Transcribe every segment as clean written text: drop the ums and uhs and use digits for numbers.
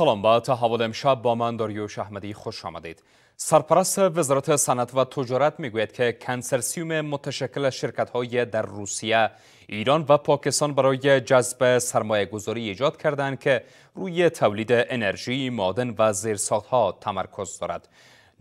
سلام. با تحول امشب با من داریوش احمدی خوش آمدید. سرپرست وزارت صنعت و تجارت میگوید که کنسرسیوم متشکل از شرکت‌های در روسیه، ایران و پاکستان برای جذب سرمایه‌گذاری ایجاد کردند که روی تولید انرژی، معدن و زیرساخت‌ها تمرکز دارد.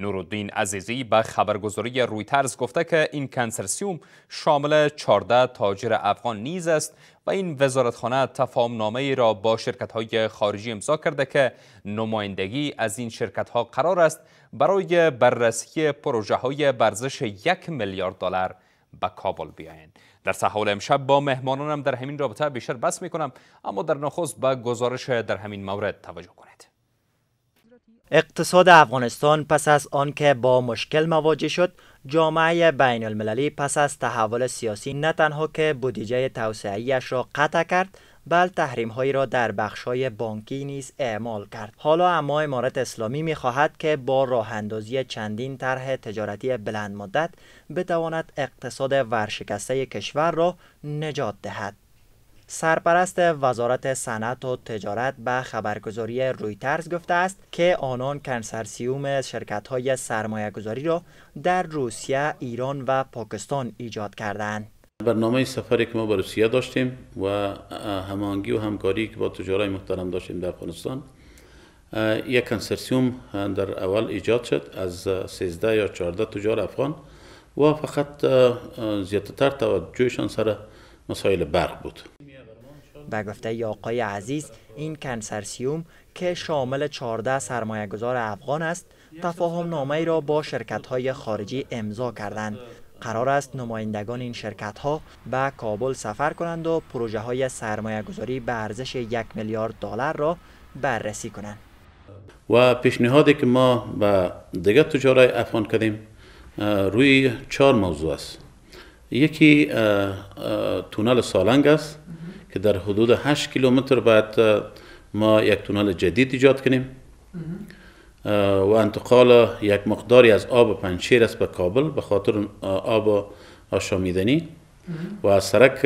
نورالدین عزیزی به خبرگزاری رویترز گفته که این کنسرسیوم شامل 14 تاجر افغان نیز است و این وزارتخانه تفاهم‌نامه‌ای را با شرکت‌های خارجی امضا کرده که نمایندگی از این شرکت‌ها قرار است برای بررسی پروژه‌های بارزش 1 میلیارد دلار به کابل بیایند. در سحول امشب با مهمانانم در همین رابطه بیشتر بحث می‌کنم، اما در نخست به گزارش در همین مورد توجه کنید. اقتصاد افغانستان پس از آنکه با مشکل مواجه شد، جامعه بین المللی پس از تحول سیاسی نه تنها که بودجه توسعه‌ایش را قطع کرد، بل تحریم‌هایی را در بخش‌های بانکی نیز اعمال کرد. حالا اما امارت اسلامی می‌خواهد که با راه‌اندازی چندین طرح تجارتی بلند مدت بتواند اقتصاد ورشکسته کشور را نجات دهد. سرپرست وزارت صنعت و تجارت به خبرگزاری رویترز گفته است که آنان کنسرسیوم شرکت‌های سرمایه‌گذاری را در روسیه، ایران و پاکستان ایجاد کردند. برنامه سفری که ما به روسیه داشتیم و هماهنگی و همکاری که با تجارای محترم داشتیم در افغانستان، یک کنسرسیوم در اول ایجاد شد از 13 یا 14 تجار افغان و فقط زیادتر توجهشان سر مسائل برق بود. به گفته آقای عزیز، این کنسرسیوم که شامل 14 سرمایه‌گذار افغان است، تفاهم‌نامه‌ای را با شرکت‌های خارجی امضا کردند. قرار است نمایندگان این شرکت‌ها به کابل سفر کنند و پروژه‌های سرمایه‌گذاری به ارزش 1 میلیارد دلار را بررسی کنند. و پیشنهادی که ما به دیگر تجارای افغان کردیم روی 4 موضوع است. یکی تونل سالنگ است که در حدود 8 کیلومتر بعد ما یک تونل جدید ایجاد کنیم و انتقال یک مقداری از آب پنچیر است به کابل به خاطر آب آشامیدنی و از سرک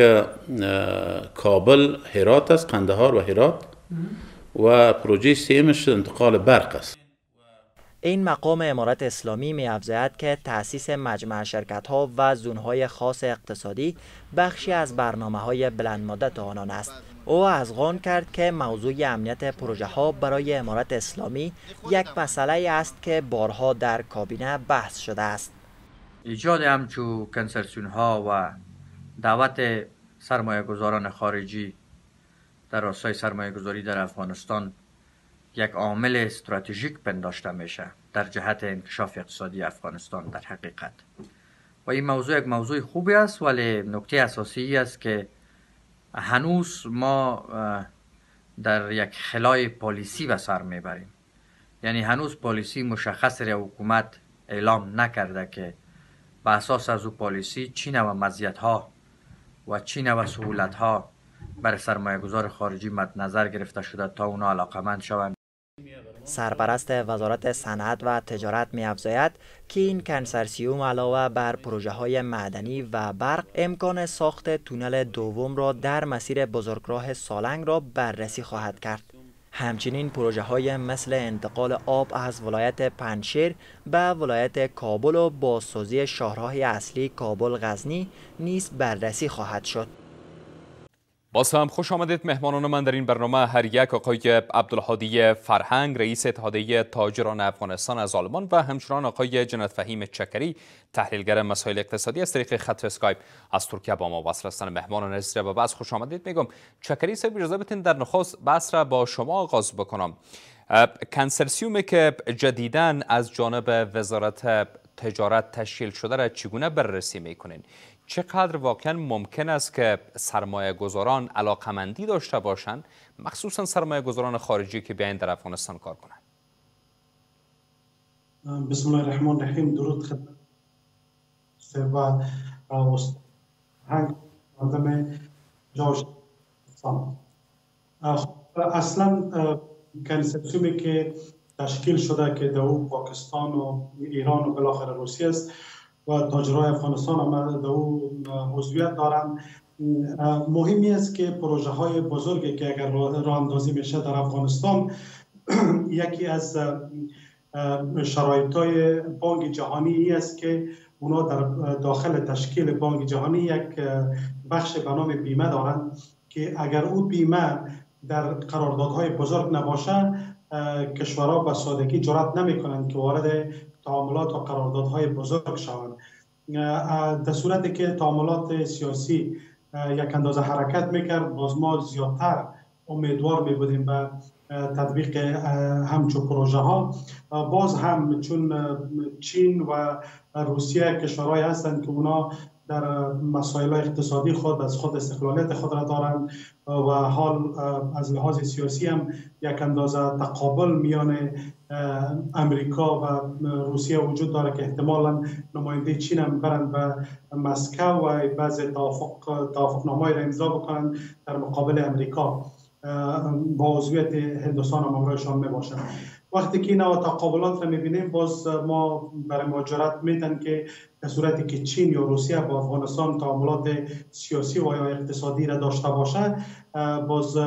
کابل هرات است، قندهار و هرات، و پروژه سیمش انتقال برق است. این مقام امارت اسلامی می‌افزاید که تأسیس مجمع شرکت‌ها و زون‌های خاص اقتصادی بخشی از برنامه‌های بلندمدت آنان است. او اذعان کرد که موضوع امنیت پروژه‌ها برای امارت اسلامی یک مسئله است که بارها در کابینه بحث شده است. ایجاد همچو کنسرسیون‌ها و دعوت سرمایه‌گذاران خارجی در راستای سرمایه‌گذاری در افغانستان یک عامل استراتژیک پنداشته میشه در جهت انکشاف اقتصادی افغانستان در حقیقت، و این موضوع یک موضوع خوبی است، ولی نکته اساسی است که هنوز ما در یک خلای پالیسی به سر میبریم، یعنی هنوز پالیسی مشخص را حکومت اعلام نکرده که به اساس از او پالیسی چی نوع مزیت‌ها و چی نوع سهولت‌ها برای سرمایه‌گذار خارجی مد نظر گرفته شده تا اونا علاقمند شوند. سرپرست وزارت صنعت و تجارت می‌افزاید که این کنسرسیوم علاوه بر پروژه‌های معدنی و برق، امکان ساخت تونل دوم را در مسیر بزرگراه سالنگ را بررسی خواهد کرد. همچنین پروژه‌های مثل انتقال آب از ولایت پنجشیر به ولایت کابل و بازسازی شاهراه اصلی کابل غزنی نیز بررسی خواهد شد. باز هم خوش آمدید مهمانان من در این برنامه. هر یک آقای عبدالحادی فرهنگ رئیس اتحادیه تاجران افغانستان از آلمان و همچنان آقای جنات فهیم چکری تحلیلگر مسائل اقتصادی از طریق خط اسکایپ از ترکیه با ما وصل هستند. مهمانان عزیز را به بحث خوش آمدید میگم. چکری صاحب اجازه بدین در نخست بحث را با شما آغاز بکنم. کنسرسیومی که جدیداً از جانب وزارت تجارت تشکیل شده را چگونه بررسی میکنین؟ چقدر واقعا ممکن است که سرمایه گذاران علاقمندی داشته باشند، مخصوصا سرمایه گذاران خارجی که بیاین در افغانستان کار کنند؟ بسم الله الرحمن الرحیم. درود خدمت شما و هنگ مردم جاش سلام. اصلا کنسپسیومی که تشکیل شده که دو پاکستان و ایران و بالاخره روسیه است و تاجرای افغانستان هم در او عضویت دارند، مهمی است که پروژه های بزرگی که اگر راه اندازی میشه در افغانستان یکی از شرایط‌های بانک جهانی است که اونا در داخل تشکیل بانک جهانی یک بخش به نام بیمه دارند که اگر او بیمه در قراردادهای بزرگ نباشه، کشورها به سادگی جرأت نمی‌کنند که وارد تعاملات و قراردادهای بزرگ شوند. در صورتی که تعاملات سیاسی یک اندازه حرکت میکرد، باز ما زیادتر امیدوار میبودیم به تطبیق همچون پروژه ها. باز هم چون چین و روسیه کشورهای هستند که اونا در مسائل اقتصادی خود از خود استقلالیت خود را دارند و حال از لحاظ سیاسی هم یک اندازه تقابل میان امریکا و روسیه وجود داره که احتمالا نماینده چین هم برند به مسکو و بعضی توافقنامه‌ای را امضا بکنند در مقابل امریکا با عضویت هندوستان هم همراهشان میباشند. وقتی که این تقابلات رو میبینیم، باز ما برای مجرد میدن که در صورتی که چین یا روسیه با افغانستان تعاملات سیاسی و یا اقتصادی را داشته باشه، باز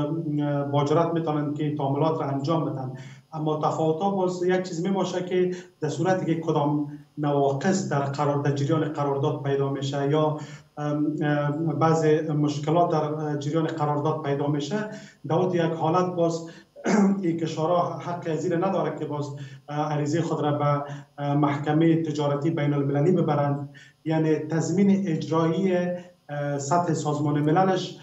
مجرد میتونن که تعاملات را انجام بدن. اما تفاوت‌ها باز یک چیز میباشه که در صورتی که کدام نواقص در جریان قرارداد پیدا میشه یا بعضی مشکلات در جریان قرارداد پیدا میشه، دعوت یک حالت باز این کشورها حق زیر نداره که باز عریضه خود را به محکمه تجارتی بین المللی ببرند. یعنی تضمین اجرایی سطح سازمان مللش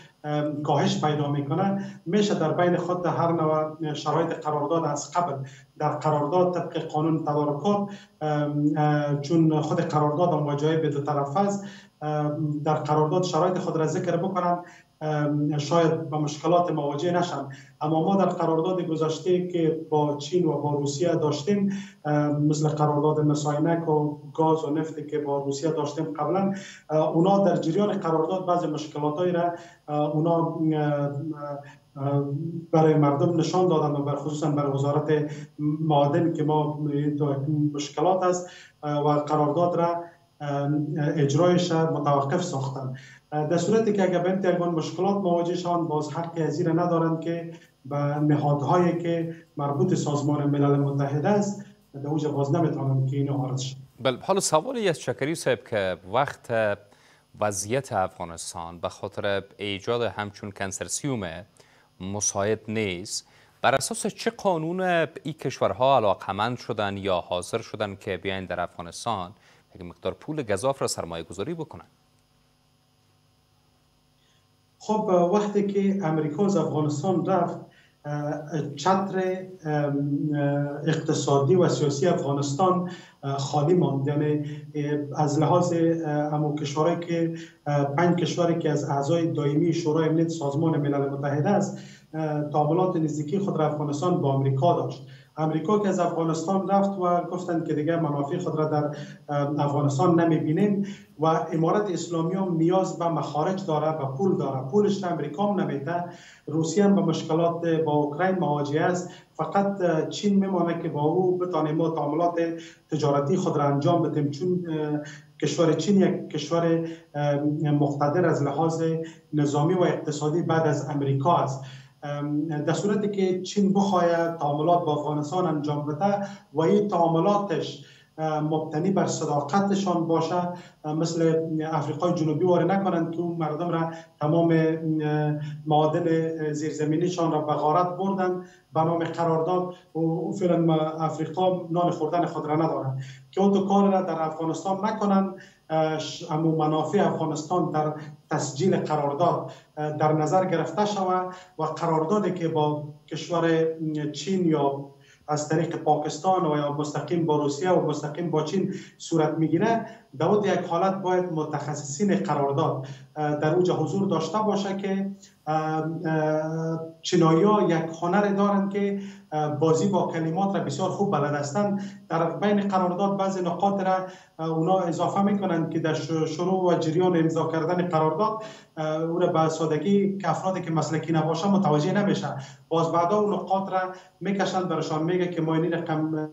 کاهش پیدا میکنه. میشه در بین خود هر نوع شرایط قرارداد از قبل در قرارداد طبق قانون تدارکات، چون خود قرارداد مواجهه به دو طرف است، در قرارداد شرایط خود را ذکر بکنم، شاید با مشکلات مواجه نشن. اما ما در قرارداد گذشته که با چین و با روسیه داشتیم، مثل قرارداد مساینک و گاز و نفت که با روسیه داشتیم قبلا، اونا در جریان قرارداد بعضی مشکلاتایی را اونا برای مردم نشان دادن و خصوصا برای وزارت معادن که ما مشکلات است و قرارداد را اجرایش متوقف ساختن. در صورتی که اگر به این مشکلات مواجه شوند، باز حق ازیر ندارند که به نهادهایی که مربوط سازمان ملل متحد است در اوج باز نمیتوانند که اینو عارض شد. بله، حالا سوالی از چکری صاحب که وقت وضعیت افغانستان به خاطر ایجاد همچون کنسرسیوم مساعد نیست، بر اساس چه قانون این کشورها علاقمند شدن یا حاضر شدن که بیاین در افغانستان یک مقدار پول گزاف را سرمایه گذاری بکنن؟ خب وقتی که امریکا از افغانستان رفت، چتر اقتصادی و سیاسی افغانستان خالی ماند. یعنی از لحاظ همون کشورهایی که 5 کشوری که از اعضای دائمی شورای امنیت سازمان ملل متحد است، تعاملات نزدیکی خود را افغانستان با امریکا داشت. امریکا که از افغانستان رفت و گفتند که دیگه منافع خود را در افغانستان نمیبینیم و امارت اسلامی هم نیاز به مخارج داره، به پول داره، پولش امریکا هم نمیده. روسیه هم به مشکلات با اوکراین مواجه است. فقط چین میمانه که با او بتانیم ما تعاملات تجارتی خود را انجام بدیم، چون کشور چین یک کشور مقتدر از لحاظ نظامی و اقتصادی بعد از امریکا است. در صورتی که چین بخواهد تعاملات با افغانستان انجام بده و این تعاملاتش مبتنی بر صداقتشان باشه، مثل افریقای جنوبی وارد نکنند که مردم را تمام معادن زیرزمینیشان را به غارت بردند به نام قرارداد و فعلا افریقا نان خوردن خود را ندارند، که اون دو کار را در افغانستان نکنند. اما منافع افغانستان در تسجیل قرارداد در نظر گرفته شود و قراردادی که با کشور چین یا از طریق پاکستان و یا مستقیم با روسیه و مستقیم با چین صورت میگیره، در اون یک حالت باید متخصصین قرارداد در اوج حضور داشته باشه که چینایی‌ها یک هنر دارند که بازی با کلمات را بسیار خوب بلد هستند. در بین قرارداد بعضی نقاط را اونا اضافه میکنند که در شروع و جریان امضا کردن قرارداد او را به سادگی که افرادی که مسلکی نباشند متوجه نمیشن. باز بعدا اون نقاط را میکشند، برشان میگه که ما این رقم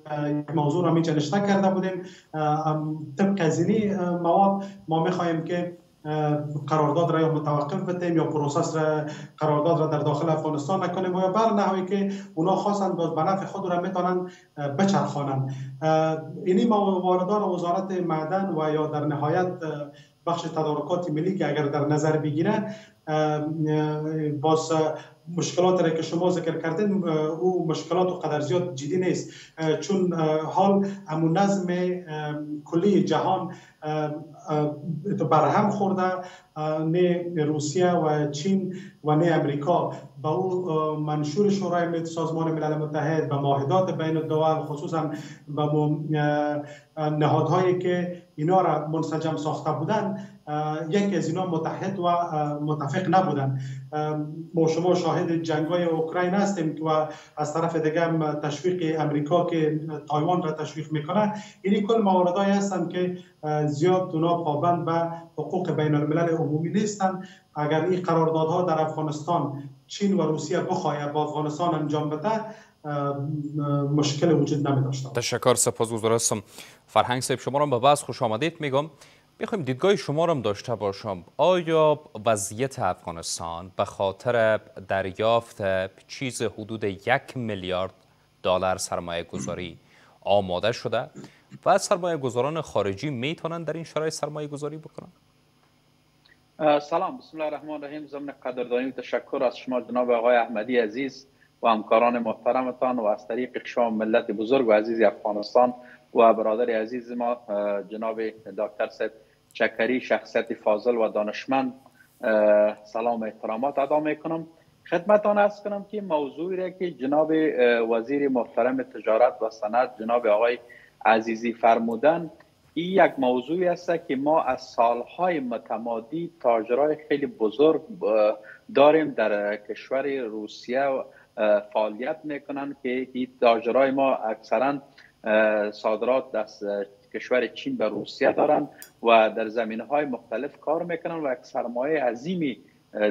موضوع را میچنشته کرده بودیم، طبق از این مواد ما میخواهیم که قرارداد را یا متوقف بتیم یا پروسس را قرارداد را در داخل افغانستان نکنیم و بر نحوی که اونا خواستند باز به نفع خود را میتونن بچرخانند. اینی مواردان وزارت معدن و یا در نهایت بخش تدارکات ملی که اگر در نظر بگیره باز مشکلات را که شما ذکر کردین او مشکلات و قدر زیاد جدی نیست، چون حال همون نظم کلی جهان برهم خورده، نه روسیه و چین و نه امریکا به او منشور شورای ملی سازمان ملل متحد به معاهدات بین الدول خصوصا به نهادهایی که اینا را منسجم ساخته بودن یکی از اینا متحد و متفق نبودن. ما شما شاهد جنگ‌های اوکراین هستیم و از طرف دیگه هم تشویق امریکا که تایوان را تشویق میکنه. این کل مواردهایی هستن که زیاد اونا پابند به حقوق بین الملل عمومی نیستن. اگر این قراردادها در افغانستان چین و روسیه بخواهد با افغانستان انجام بده مشکل وجود نمی داشتم. تشکر، سپاسگزارم. فرهنگ صاحب شما را به بحث خوش آمدید میگم. میخوایم دیدگاه شما را هم داشته باشم. آیا وضعیت افغانستان به خاطر دریافت چیز حدود 1 میلیارد دلار سرمایه گذاری آماده شده و سرمایه گذاران خارجی میتونن در این شرایط سرمایه گذاری بکنن؟ سلام، بسم الله الرحمن الرحیم. ضمن قدردانی و تشکر از شما جناب آقای احمدی عزیز و همکاران محترمتان و از طریق شما ملت بزرگ و عزیز افغانستان و برادر عزیز ما جناب دکتر صاحب چکری، شخصیت فاضل و دانشمند، سلام و احترامات ادا میکنم. خدمتتان عرض کنم که موضوعی را که جناب وزیر محترم تجارت و صنعت جناب آقای عزیزی فرمودن، این یک موضوعی است که ما از سالهای متمادی تاجرای خیلی بزرگ داریم در کشور روسیه و فعالیت میکنن که این تاجرای ما اکثرا صادرات از کشور چین به روسیه دارن و در زمینهای مختلف کار میکنن و یک سرمایه عظیمی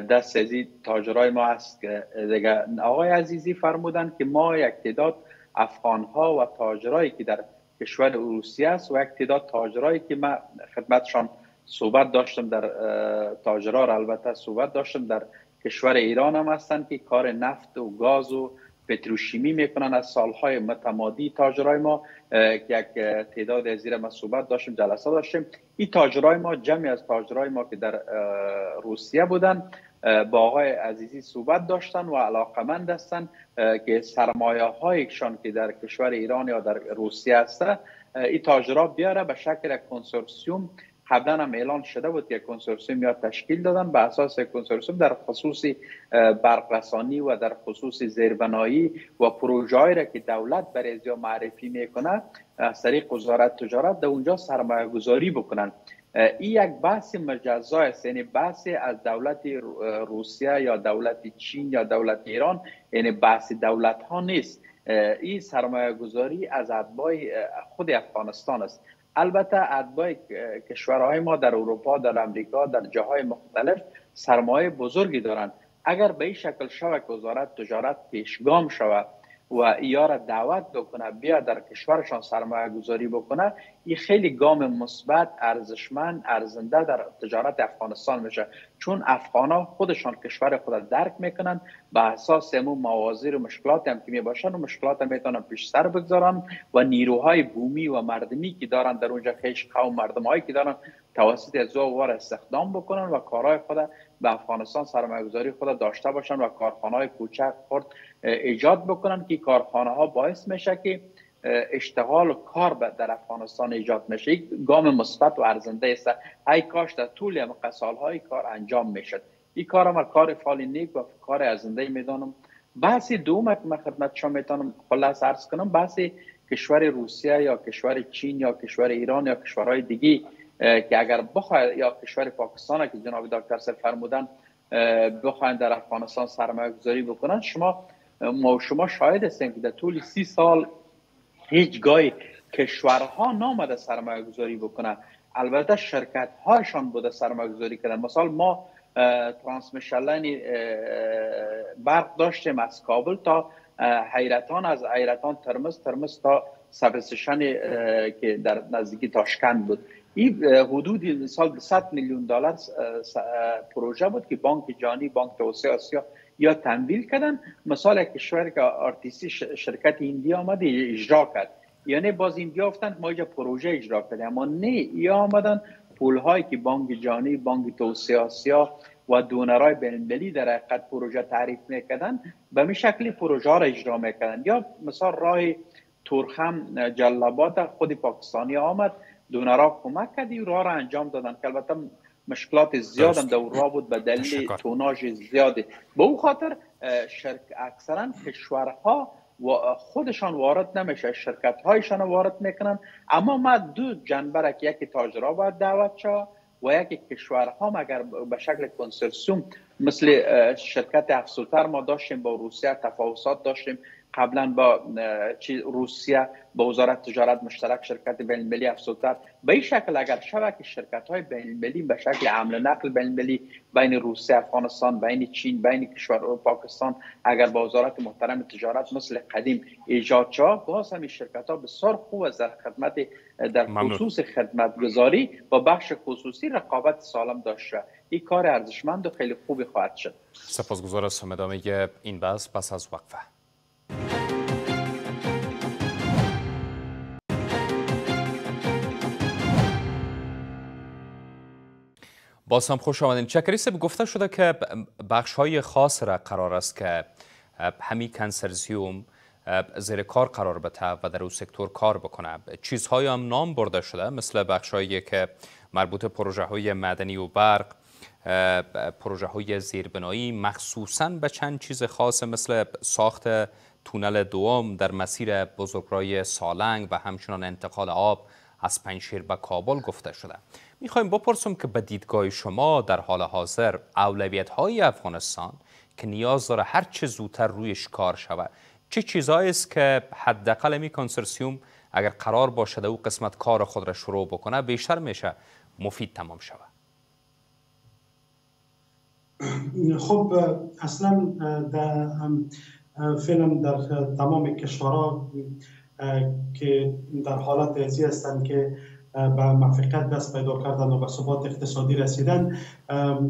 دست از این تاجرای ما هست. دیگه آقای عزیزی فرمودن که ما یک تعداد افغانها و تاجرایی که در کشور روسیه است و یک تعداد تاجرایی که من خدمتشان صحبت داشتم، در تاجرها را البته صحبت داشتم، در کشور ایران هم هستند که کار نفت و گاز و پتروشیمی میکنن از سالهای متمادی تاجرای ما که یک تعداد از زیر ما صحبت داشتیم، جلسه داشتیم. این تاجرای ما، جمعی از تاجرای ما که در روسیه بودن با آقای عزیزی صحبت داشتن و علاقمند هستن که سرمایه هایشان که در کشور ایران یا در روسیه هسته این تاجرها بیاره به شکل کنسورسیوم. قبلا هم اعلان شده بود که کنسورسیوم یا تشکیل دادن، به اساس کنسورسیوم در خصوص برقرسانی و در خصوص زیربنایی و پروژه‌ای را که دولت برای ازیا معرفی میکنه از طریق وزارت تجارت در اونجا سرمایه گذاری بکنن. این یک بحث مجزا است، یعنی بحث از دولت روسیه یا دولت چین یا دولت ایران، یعنی بحث دولت ها نیست. این سرمایه گذاری از اتباع خود افغانستان است. البته اتباع کشورهای ما در اروپا، در امریکا، در جاهای مختلف سرمایه بزرگی دارند. اگر به این شکل شود که وزارت تجارت پیشگام شود و اینا را دعوت بکنه بیا در کشورشان سرمایه گذاری بکنه، این خیلی گام مثبت، ارزشمند، ارزنده در تجارت افغانستان میشه، چون افغانا خودشان کشور خود را درک میکنن، به اساس همون موازیر و مشکلات هم که میباشن و مشکلات هم میتونن پیش سر بگذارن و نیروهای بومی و مردمی که دارن در اونجا، خیش قوم مردمایی که دارن، توسط ازوار استخدام بکنن و کارهای خود به افغانستان سرمایه‌گذاری خود داشته باشن و کارخانه‌های کوچک خرد ایجاد بکنن که کارخانه‌ها باعث میشه که اشتغال و کار در افغانستان ایجاد میشه. یک گام مثبت و ارزنده است. ای کاش در طول همه سال‌های کار انجام میشد. این کار ما کار فعال نیک و کار ارزنده میدانم. بحث دوم که من خدمت شما میتونم خلاص عرض کنم، بحث کشور روسیه یا کشور چین یا کشور ایران یا کشورهای دیگه که اگر بخواید، یا کشور پاکستان که جناب دکتر صاحب فرمودن بخواید در افغانستان سرمایه گذاری بکنن، ما شما شاهد هستیم که در طول 30 سال هیچگاه کشورها نامده سرمایه گذاری بکنن. البته شرکت هاشان بوده سرمایه گذاری کردن. مثلا ما ترانسمیشن لاین برق داشتیم از کابل تا حیرتان، از حیرتان ترمز، ترمز تا صفحه سشن که در نزدیکی تاشکند بود، این حدود سال 100 میلیون دلار پروژه بود که بانک جهانی، بانک توسعه آسیا یا تمویل کردن. مثال کشور که آرتیسی شرکت ایندی آمده اجرا کرد، یعنی باز ایندی آفتند ما اینجا پروژه اجرا کردیم، اما نه ای آمدن پولهایی که بانک جهانی، بانک توسعه آسیا و دونرهای بین‌المللی در حقیقت پروژه تعریف میکردن به می شکلی پروژه ها را اجرا میکردن. یا مثال راه تورخم جلابات خود پاکستانی آمد، دونرها کمک کردی راه را انجام دادن که البته مشکلات زیاد هم در راه بود به دلیل توناژ زیاده. به اون خاطر اکثرا کشورها و خودشان وارد نمیشه، شرکت هایشان وارد میکنن. اما ما دو جنبه را که یکی تاجرها باید دعوت شد و یکی کشورها مگر به شکل کنسرسیوم، مثل شرکت افسوتر ما داشتیم با روسیه تفاوضات داشتیم، قبلا با روسیه با وزارت تجارت مشترک شرکت بین المللی افزودتر. به این شکل اگر شود که شرکت های بین المللی به شکل حمل و نقل بین المللی بین روسیه، افغانستان، بین چین، بین کشور پاکستان اگر با وزارت محترم تجارت مثل قدیم ایجاد شود، باز هم این شرکت ها بسیار خوب از خدمت در خصوص خدمتگزاری و بخش خصوصی رقابت سالم داشته. این کار ارزشمند و خیلی خوبی خواهد شد. سپاسگزارم از ادامه این بحث پس از وقفه. باز هم خوش آمدین. چکری صاحب، گفته شده که بخش های خاص را قرار است که همین کنسرسیوم زیر کار قرار بده و در اون سکتور کار بکنه. چیزهایی هم نام برده شده مثل بخش هایی که مربوط پروژه های معدنی و برق، پروژه های زیربنایی، مخصوصاً به چند چیز خاص مثل ساخت تونل دوم در مسیر بزرگراه سالنگ و همچنان انتقال آب از پنجشیر به کابل گفته شده. میخوایم بپرسم که به دیدگاه شما در حال حاضر اولویت های افغانستان که نیاز داره هر چه زودتر رویش کار شود، چه چیزایی است که حداقل می کنسرسیوم اگر قرار باشه او قسمت کار خود را شروع بکنه بیشتر میشه مفید تمام شود؟ خب اصلا فعلا در تمام کشورها که در حالت ازی هستند که به موفقیت دست پیدا کردن و به ثبات اقتصادی رسیدن،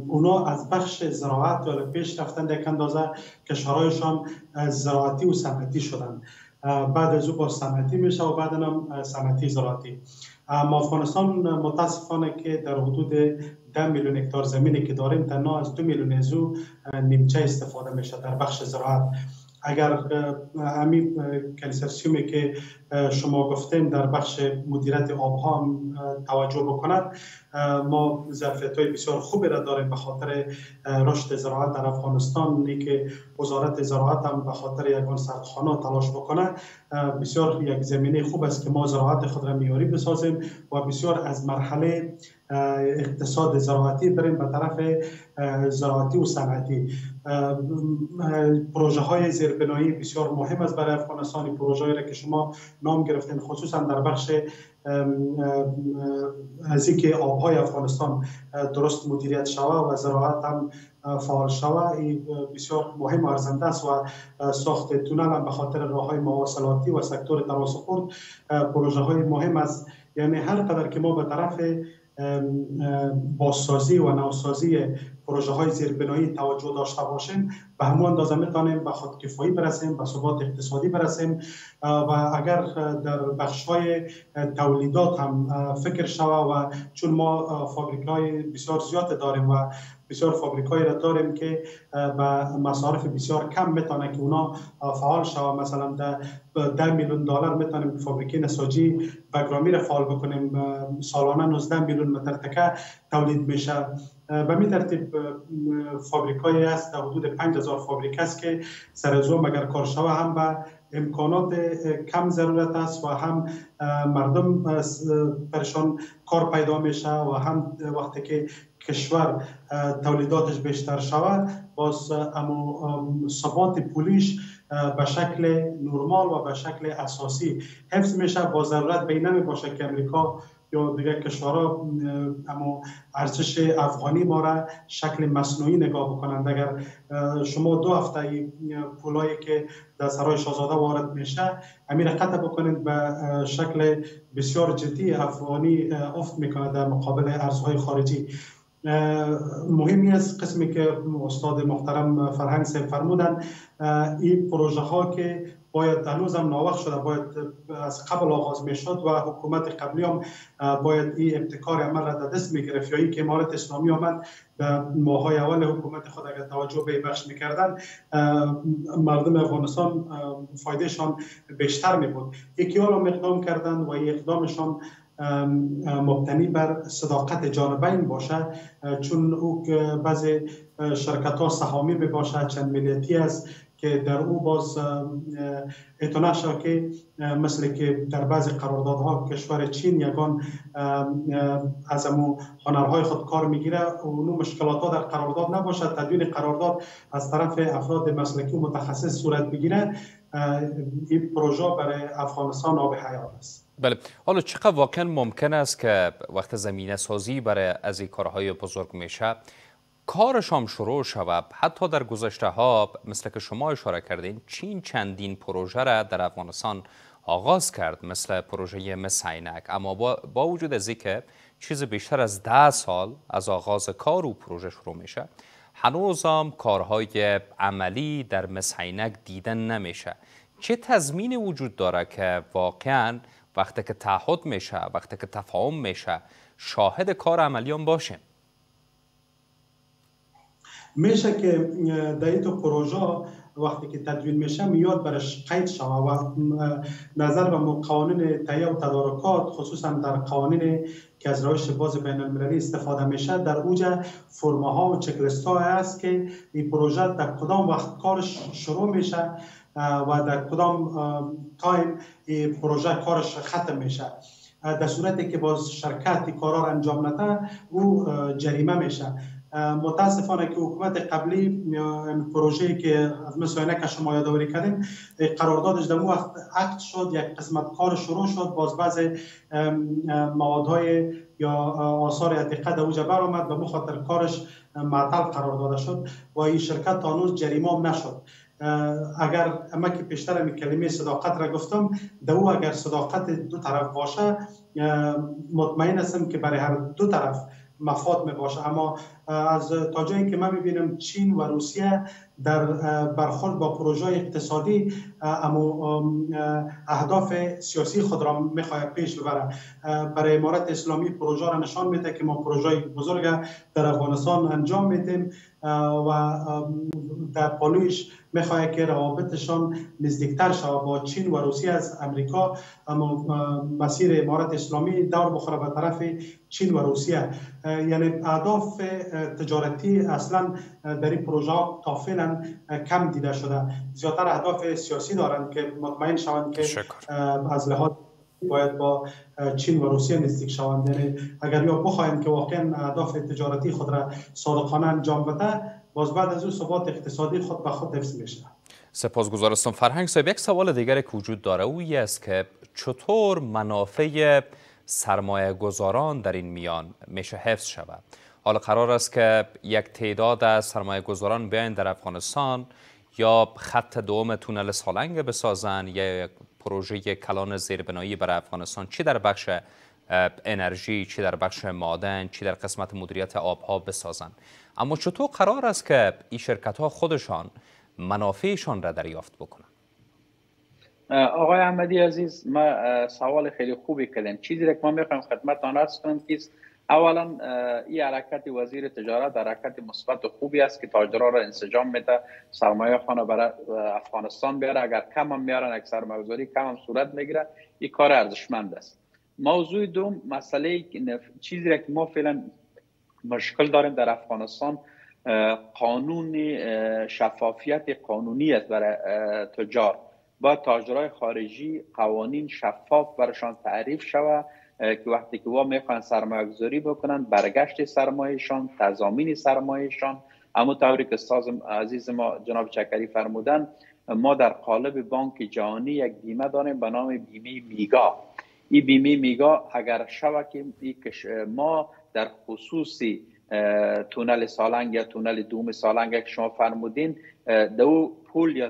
اونا از بخش زراعت و پیش رفتن در یک اندازه کشورهایش هم زراعتی و صنعتی شدن، بعد از او با صنعتی میشه و بعد هم صنعتی زراعتی. اما افغانستان متاسفانه که در حدود 10 میلیون هکتار زمینی که داریم تنها از 2 میلیون از او نیمچه استفاده میشه در بخش زراعت. اگر همین کنسرسیومی که شما گفتیم در بخش مدیریت آبها هم توجه بکند، ما ظرفیت‌های بسیار خوبی را داریم به خاطر رشد زراعت در افغانستان که وزارت زراعت هم به خاطر یگان سردخانه تلاش بکنه. بسیار یک زمینه خوب است که ما زراعت خود را معیاری بسازیم و بسیار از مرحله اقتصاد زراعتی بریم به طرف زراعتی و صنعتی. پروژه های زیربنایی بسیار مهم است برای افغانستان. پروژه هایی که شما نام گرفتین خصوصا در بخش از اینکه آبهای افغانستان درست مدیریت شود و زراعت هم فعال شود، این بسیار مهم و ارزنده است. و ساخت تونل هم به خاطر راههای مواصلاتی و سکتور ترانسپورت پروژه های مهم است. یعنی هر قدر که ما به طرف بازسازی و نوسازی پروژه های زیربنایی توجه داشته باشیم، به همان اندازه میتونیم به خودکفایی برسیم، به ثبات اقتصادی برسیم. و اگر در بخش های تولیدات هم فکر شود و چون ما فابریکای بسیار زیاد داریم و بسیار فابریکایی را داریم که با مصارف بسیار کم میتونه که اونا فعال شود. مثلا در 10 میلیون دلار میتونیم فابریکه نساجی بگرامی را فعال بکنیم، سالانه 19 میلیون متر تکه تولید میشه. به می ترتیب فابریکایی است در حدود 5000 فابریک است که سر از اون مگر کار شود هم به امکانات کم ضرورت است و هم مردم پرشان کار پیدا میشه و هم وقتی که کشور تولیداتش بیشتر شود باز ثبات پولیش به شکل نرمال و به شکل اساسی حفظ میشه. با ضرورت به این نمی باشه که امریکا یا دیگر کشورها اما ارزش افغانی ما را شکل مصنوعی نگاه بکنند. اگر شما دو هفته پولایی که در سرای شاهزاده وارد میشه همین را قطع بکنید به شکل بسیار جدی افغانی افت میکنه در مقابل ارزهای خارجی. مهمی است قسمی که استاد محترم فرهنگ صاحب فرمودند، این پروژه ها که باید هنوز هم ناوقت شده، باید از قبل آغاز میشد و حکومت قبلی هم باید این ابتکار عمل را در دست میگرفت. یا این که امارت اسلامی آمد در ماهای اول حکومت خود اگر توجه به بخش میکردن مردم افغانستان فایدهشان بیشتر میبود. یکی ها هم اقدام کردن و این اقدامشان مبتنی بر صداقت جانبین باشه، چون او بعضی شرکت ها سهامی میباشه چند ملیتی است که در او باز اعتنا شده که مثل که در بعضی قراردادها کشور چین یگان از امو هنرهای خود کار میگیره، اونو مشکلات ها در قرارداد نباشد، تدوین قرارداد از طرف افراد مسلکی و متخصص صورت بگیره، این پروژه برای افغانستان آب حیات است. بله، حالا چقدر واقعا ممکن است که وقت زمینه سازی برای از این کارهای بزرگ میشه کارش هم شروع شود؟ حتی در گذشته ها مثل که شما اشاره کردین چین چندین پروژه را در افغانستان آغاز کرد، مثل پروژه مس عینک، اما با وجود از اینکه چیز بیشتر از 10 سال از آغاز کار و پروژه شروع میشه هنوز هم کارهای عملی در مس عینک دیدن نمیشه. چه تضمینی وجود داره که واقعا وقتی که تعهد میشه، وقتی که تفاهم میشه، شاهد کار عملی هم باشیم؟ میشه که دایت پروژه وقتی که تدوین میشه میاد برش قید شده و نظر به قوانین تهیه و تدارکات، خصوصا در قوانین که از روش باز بین المللی استفاده میشه، در اوجه فرما ها و چکلیست ها هست که این پروژه در کدام وقت کارش شروع میشه و در کدام تایم این پروژه کارش ختم میشه. در صورتی که باز شرکتی کارا را انجام نده او جریمه میشه. متاسفانه که حکومت قبلی پروژه‌ای که از مساینه که شما یادآوری کردین قراردادش در وقت عقد شد، یک قسمت کار شروع شد، باز بعض موادهای یا آثار عتیقه در اوج بر آمد و به خاطر کارش معطل قرار داده شد و این شرکت تا هنوز جریمه نشد. اگر اما که پیشتر می کلمه صداقت را گفتم، دو اگر صداقت دو طرف باشه مطمئن هستم که برای هر دو طرف مفاد می باشه. اما از تا جایی که من میبینم چین و روسیه در برخورد با پروژه اقتصادی اما اهداف سیاسی خود را میخواهد پیش ببره. برای امارت اسلامی پروژه را نشان میده که ما پروژه بزرگ در افغانستان انجام میدیم و در پالویش میخواهد که روابطشان نزدیکتر شود با چین و روسیه از امریکا، اما مسیر امارت اسلامی دور بخوره به طرف چین و روسیه. یعنی اهداف تجارتی اصلا در این پروژه ها تا فعلا کم دیده شده، زیادتر اهداف سیاسی دارند که مطمئن شوند که از لحاظ باید با چین و روسیه نزدیک شوند. یعنی اگر یا بخواهیم که واقعا اهداف تجارتی خود را صادقانه انجام بده، باز بعد از اون ثبات اقتصادی خود به خود حفظ میشه. سپاسگزار هستم فرهنگ صاحب. یک سوال دیگر که وجود داره اویی است که چطور منافع سرمایه گذاران در این میان میشه حفظ شود؟ حالا قرار است که یک تعداد از سرمایه گذاران بیاین در افغانستان یا خط دوم تونل سالنگ بسازن یا یک پروژه کلان زیربنایی برای افغانستان، چی در بخش انرژی، چی در بخش معدن، چی در قسمت مدیریت آبها بسازن. اما چطور قرار است که این شرکت ها خودشان منافعشان را دریافت بکنن؟ آقای احمدی عزیز، ما سوال خیلی خوبی کردیم. چیزی را که ما میخوایم خدمتتان عرض کنم که اولا این حرکت وزیر تجارت حرکت مثبت و خوبی است که تاجرها را انسجام میده، سرمایه خانه برای افغانستان بیاره، اگر کم هم میارن، اگر سرمایه گذاری کم هم صورت میگیره، این کار ارزشمند است. موضوع دوم، مسئله چیزی را که ما فعلا مشکل داریم در افغانستان قانون شفافیت قانونی است برای تجار. با تاجرای خارجی قوانین شفاف برایشان تعریف شود که وقتی که وا میخوان سرمایه گذاری بکنن، برگشت سرمایهشان، تضامین سرمایهشان. اما طوری که استاد عزیز ما جناب چکری فرمودن، ما در قالب بانک جهانی یک بیمه داریم به نام بیمه میگا. این بیمه میگه اگر شبکه ما در خصوصی تونل سالنگ یا تونل دوم سالنگ که شما فرمودین دو پول یا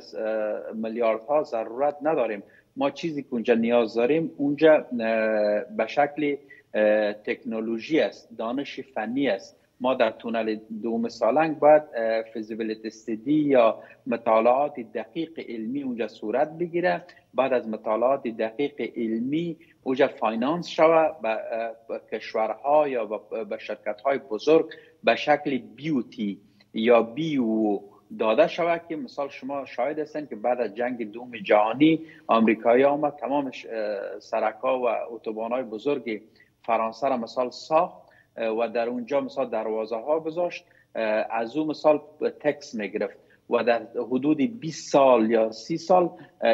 میلیاردها ضرورت نداریم. ما چیزی که اونجا نیاز داریم اونجا به شکل تکنولوژی است، دانش فنی است. ما در تونل دوم سالنگ باید فیزیبیلیتی استدی یا مطالعات دقیق علمی اونجا صورت بگیره، بعد از مطالعات دقیق علمی اونجا فاینانس شود به کشورها یا به شرکت‌های بزرگ به شکل بیوتی یا بیو داده شود که مثال شما شاهد هستن که بعد از جنگ دوم جهانی آمریکایی آمد تمام سرک‌ها و اتوبان‌های بزرگ فرانسه را مثال ساخت و در اونجا مثلا دروازه ها بذاشت، از اون مثلا تکس میگرفت و در حدود 20 سال یا 30 سال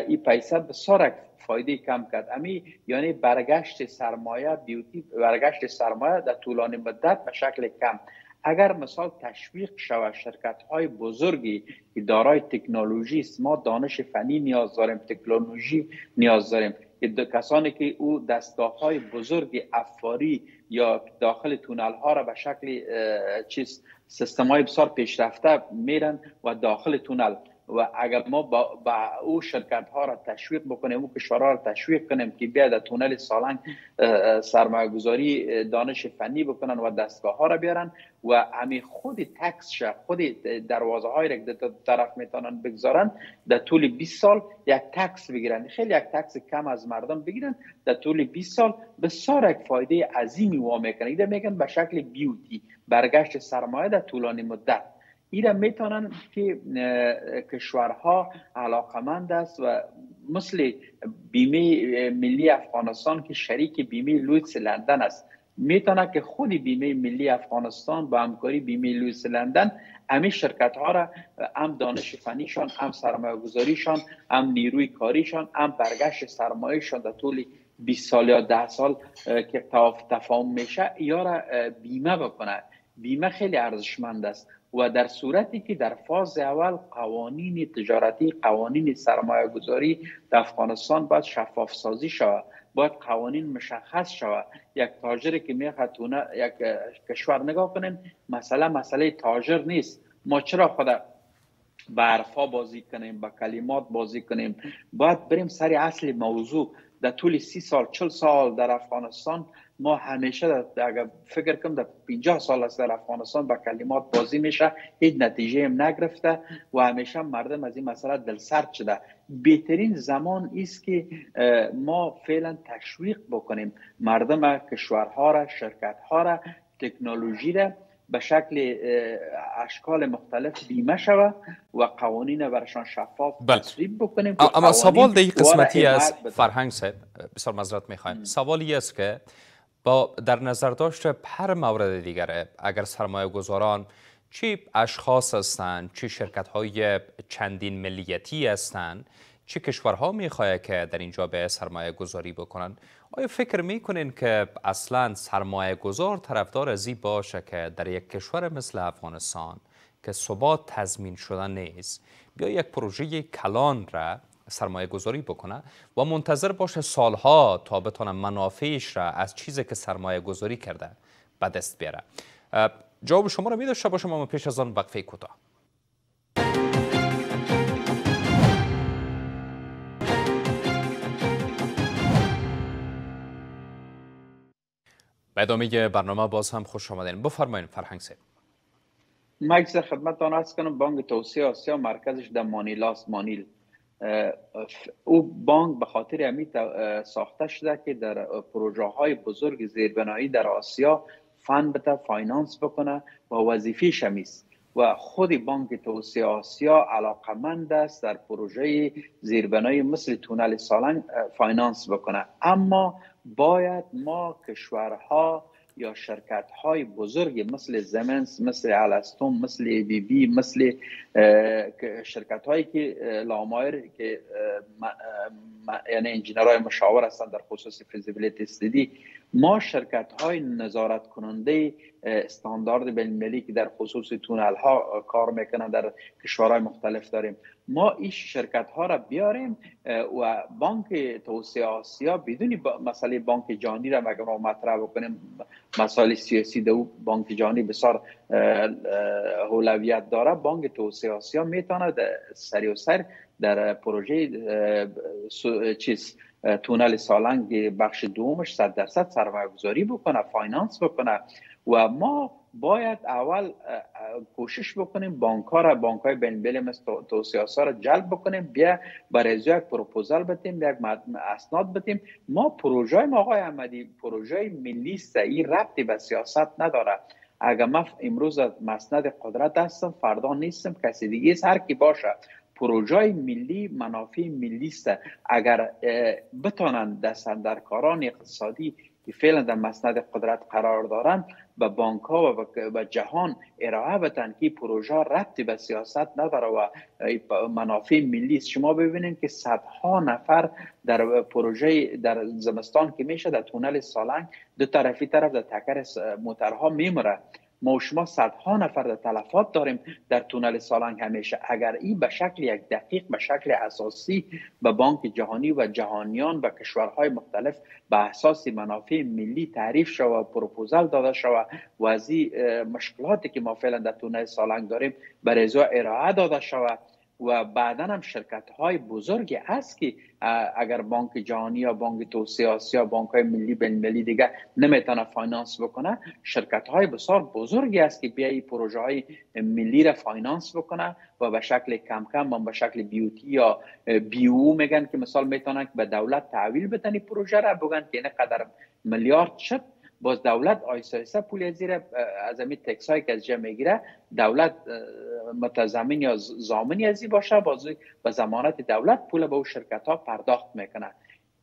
این پیسه به سرک فایده کم کرد. امی یعنی برگشت سرمایه بیوتی، برگشت سرمایه در طولانی مدت به شکل کم. اگر مثلا تشویق شود شرکت های بزرگی که دارای تکنولوژی است، ما دانش فنی نیاز داریم، تکنولوژی نیاز داریم، کسانی که او دستگاه های بزرگ افاری یا داخل تونل ها را به شکل سیستم های بسیار پیشرفته میرن و داخل تونل، و اگر ما با او شرکت ها را تشویق بکنیم، او کشورها را تشویق کنیم که بیا در تونل سالنگ سرمایه گذاری دانش فنی بکنن و دستگاه ها را بیارن و همین خود تکس شد، خود دروازه های را که طرف میتونن بگذارن در طول 20 سال یک تکس بگیرن، خیلی یک تکس کم از مردم بگیرن، در طول 20 سال به سارک فایده عظیمی وام میکنن. اینا میگن به شکل بیوتی، برگشت سرمایه در طولانی مدت. اینا میتونن که کشورها علاقمند است و مثل بیمه ملی افغانستان که شریک بیمه لویس لندن است، میتونه که خود بیمه ملی افغانستان با همکاری بیمه لویس لندن همه شرکت ها را هم دانش فنیشان، هم سرمایه گذاریشان، هم نیروی کاریشان، هم برگشت سرمایهشان در طول 20 سال یا 10 سال که تفاهم میشه یا را بیمه بکنه. بیمه خیلی ارزشمند است و در صورتی که در فاز اول قوانین تجارتی، قوانین سرمایه گذاری در افغانستان باید شفاف سازی شود، باید قوانین مشخص شود. یک تاجر که میخواد یک کشور نگاه کنیم، مسئله تاجر نیست. ما چرا خدا به حرفا بازی کنیم، با کلمات بازی کنیم؟ باید بریم سر اصل موضوع. در طول 30 سال، 40 سال در افغانستان ما همیشه اگر فکر کنم در 50 سال از در افغانستان با کلمات بازی میشه، هیچ نتیجه هم نگرفته و همیشه مردم از این مسئله دل سرد شده. بهترین زمان است که ما فعلا تشویق بکنیم مردم، کشورها را، شرکتها را، تکنولوژی را به شکل اشکال مختلف بیمه شوه و قوانین برشان شفاف تصریب بکنیم. اما سوال در این قسمتی است فرهنگ صاحب، بسیار معذرت میخوایم، سوالی است که با در نظر داشت هر مورد دیگره، اگر سرمایه گذاران چه اشخاص هستند، چه شرکت های چندین ملیتی هستند، چه کشورها میخواهد که در اینجا به سرمایه گذاری بکنند، آیا فکر میکنین که اصلا سرمایه گذار طرفدار از این باشه که در یک کشور مثل افغانستان که ثبات تضمین شده نیست، بیا یک پروژه کلان را سرمایه گذاری بکنه و منتظر باشه سالها تا بتونه منافعش را از چیزی که سرمایه گذاری کرده به دست بیاره؟ جواب شما را میداشته باشم اما پیش از آن وقفه کوتاه. به ادامه برنامه باز هم خوش آمدین، بفرمایید فرهنگ صاحب. مجلس خدمتتان عرض کنم بانک توسعه آسیا مرکزش در مانیلاست، مانیل. او بانک به خاطر همین ساخته شده که در پروژه های بزرگ زیربنایی در آسیا فند بده، فاینانس بکنه و وظیفه‌اش هم است و خود بانک توسعه آسیا علاقمند است در پروژه زیربنایی مثل تونل سالنگ فاینانس بکنه. اما باید ما کشورها یا شرکت‌های بزرگ مثل زمنس، مثل الستون، مثل ای بی بی، مثل شرکت‌هایی که لامایر که یعنی انجینرهای مشاور هستند در خصوص فیزیبیلیتی استدی، ما شرکت‌های نظارت کننده استاندارد بین‌المللی که در خصوص تونل ها کار میکنن در کشورهای مختلف داریم. ما این شرکت ها را بیاریم و بانک توسعه آسیا بدون مسئله بانک جهانی را مگر ما مطرح بکنیم، مسائل سیاسی دو بانک جهانی بسیار اولویت داره، بانک توسعه آسیا میتواند سریع در پروژه تونل سالنگ بخش دومش 100% سرمایه گذاری بکنه، فاینانس بکنه. و ما باید اول کوشش بکنیم بانک‌های بین‌المللی مثل توسعه آسیا را جلب بکنیم، بیا برای یک پروپوزال بدیم، یک اسناد بدیم. ما پروژه ما آقای احمدی پروژه ملی سعی ربطی به سیاست نداره. اگر ما امروز مسند قدرت هستم فردا نیستم، کسی دیگه است، هر کی باشه پروژه ملی منافع ملی است. اگر بتوانند دستاندرکاران اقتصادی که فعلا در مسند قدرت قرار دارند به بانک ها و به جهان ارائه بدن که پروژه ربطی به سیاست نداره و منافع ملی است. شما ببینید که صدها نفر در پروژه در زمستان که میشه در تونل سالنگ دو طرفی طرف در تکر موترها میمره، ما شما صدها نفر در تلفات داریم در تونل سالنگ همیشه. اگر این به شکل یک دقیق به شکل اساسی به بانک جهانی و جهانیان و کشورهای مختلف به اساس منافع ملی تعریف شود و پروپوزال داده شود و از مشکلاتی که ما فعلا در تونل سالنگ داریم برای ازا ارائه داده شود و بعدا هم شرکت های بزرگی هست که اگر بانک جهانی یا بانک توسعه آسیا بانک های ملی بین‌المللی دیگه نمیتونه فاینانس بکنه، شرکت های بسیار بزرگی هست که بیایی پروژه های ملی را فاینانس بکنه و به شکل کم کم و به شکل بیوتی یا بیو میگن که مثال میتونن که به دولت تحویل بدن پروژه را، بگن که اینقدر میلیارد شد، باز دولت آیسا آیسا پول از همین تکس هایی که از جا میگیره دولت متضمن یا ضامنی ازی باشه، باز به ضمانت دولت پول به اون شرکت ها پرداخت میکنه.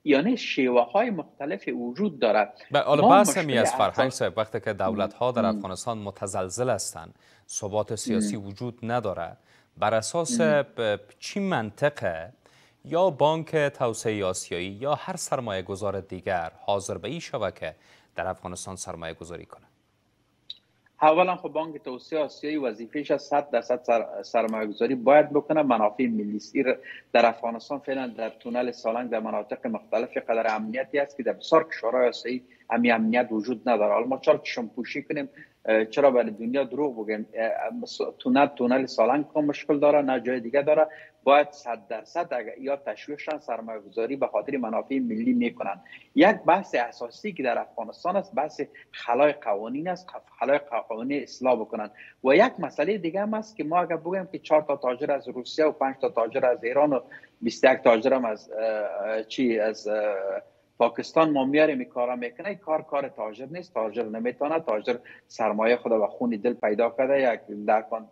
یعنی شیوه های مختلف وجود دارد. حالا بحث می از فرهنگ صاحب وقتی که دولت ها در افغانستان متزلزل هستند، ثبات سیاسی وجود نداره، بر اساس چی منطقه یا بانک توسعه آسیایی یا هر سرمایه گذار دیگر حاضر به این شبکه در افغانستان سرمایه گذاری کنه؟ اولا خب بانک توسعه آسیایی وظیفه‌اش از 100% سرمایه گذاری باید بکنه منافع ملی سیر در افغانستان. فعلا در تونل سالنگ در مناطق مختلف قدر امنیتی است که در بسیار کشورهای آسیایی امنیت وجود نداره. حالا ما چرا چشم‌پوشی کنیم، چرا برای دنیا دروغ بگیم؟ تونل سالنگ کم مشکل داره نه جای دیگه داره. باید 100% یا تشویقشان سرمایه گذاری به خاطر منافع ملی میکنن. یک بحث اساسی که در افغانستان است بحث خلای قوانین است، خلای قوانین اصلاح بکنن. و یک مسئله دیگه هم است که ما اگر بگیم که 4 تا تاجر از روسیه و 5 تا تاجر از ایران و 21 تاجر هم از پاکستان ما میاریم این کارا میکنه، این کار تاجر نیست. تاجر نمیتونه، تاجر سرمایه خود و خون دل پیدا کرده، یک درکان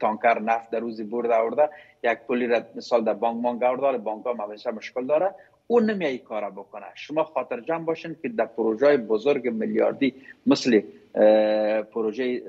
تانکر نفت در روزی برده آورده، یک پولی را مثال در بانک آورده، بانک ها همیشه مشکل داره، اون نمیای کارا بکنه. شما خاطر جمع باشین که در پروژه بزرگ میلیاردی مثل پروژه